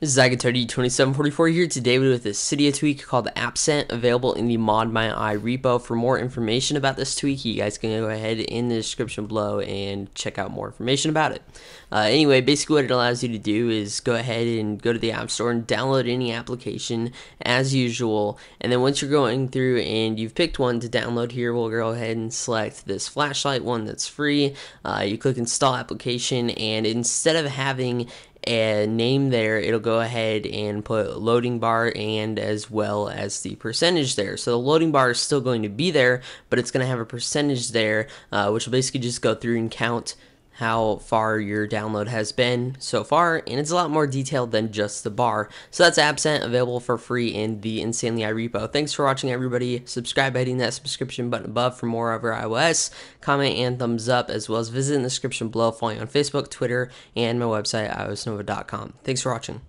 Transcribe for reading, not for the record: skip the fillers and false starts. This is iGuitarDude2744 here today with a Cydia tweak called AppCent, available in the ModMyi repo. For more information about this tweak, you guys can go ahead in the description below and check out more information about it. Anyway, basically what it allows you to do is go ahead and go to the App Store and download any application as usual. And then once you're going through and you've picked one to download here, we'll go ahead and select this flashlight one that's free. You click install application, and instead of having a name there, it'll go ahead and put loading bar and as well as the percentage there. So the loading bar is still going to be there, but it's going to have a percentage there, which will basically just go through and count how far your download has been so far, and it's a lot more detailed than just the bar. So that's AppCent, available for free in the Insanely I repo. Thanks for watching, everybody. Subscribe by hitting that subscription button above for more over iOS. Comment and thumbs up, as well as visit in the description below, following on Facebook, Twitter, and my website, iosnova.com. Thanks for watching.